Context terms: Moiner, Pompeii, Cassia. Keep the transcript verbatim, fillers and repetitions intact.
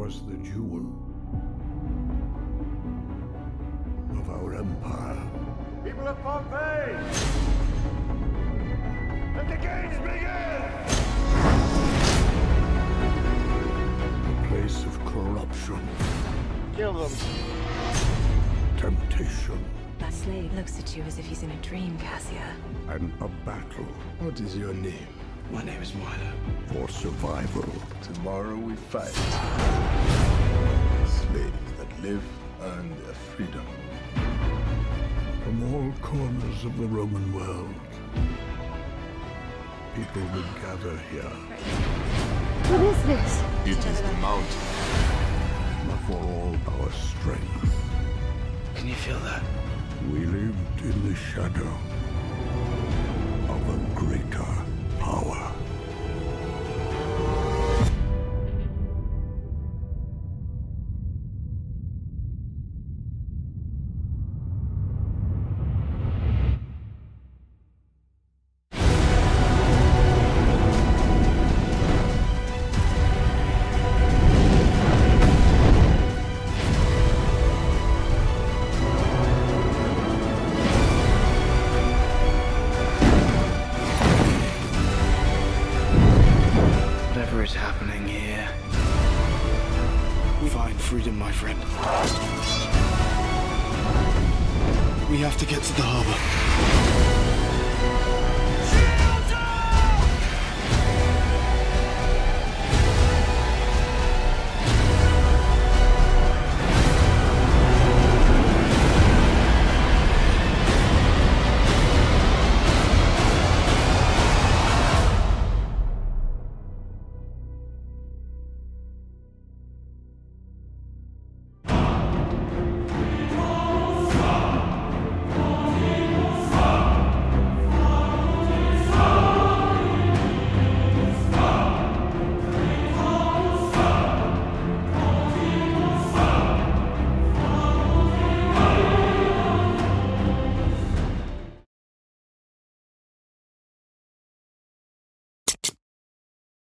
was the jewel of our empire. People of Pompeii! Let the games begin! A place of corruption. Kill them. Temptation. That slave looks at you as if he's in a dream, Cassia. And a battle. What is your name? My name is Moiner. For survival. Tomorrow we fight. Slaves that live earn their freedom. From all corners of the Roman world, people will gather here. What is this? It is the mountain. But for all our strength. Can you feel that? We lived in the shadow of a greater power. Whatever is happening here, we find freedom, my friend. We have to get to the harbor.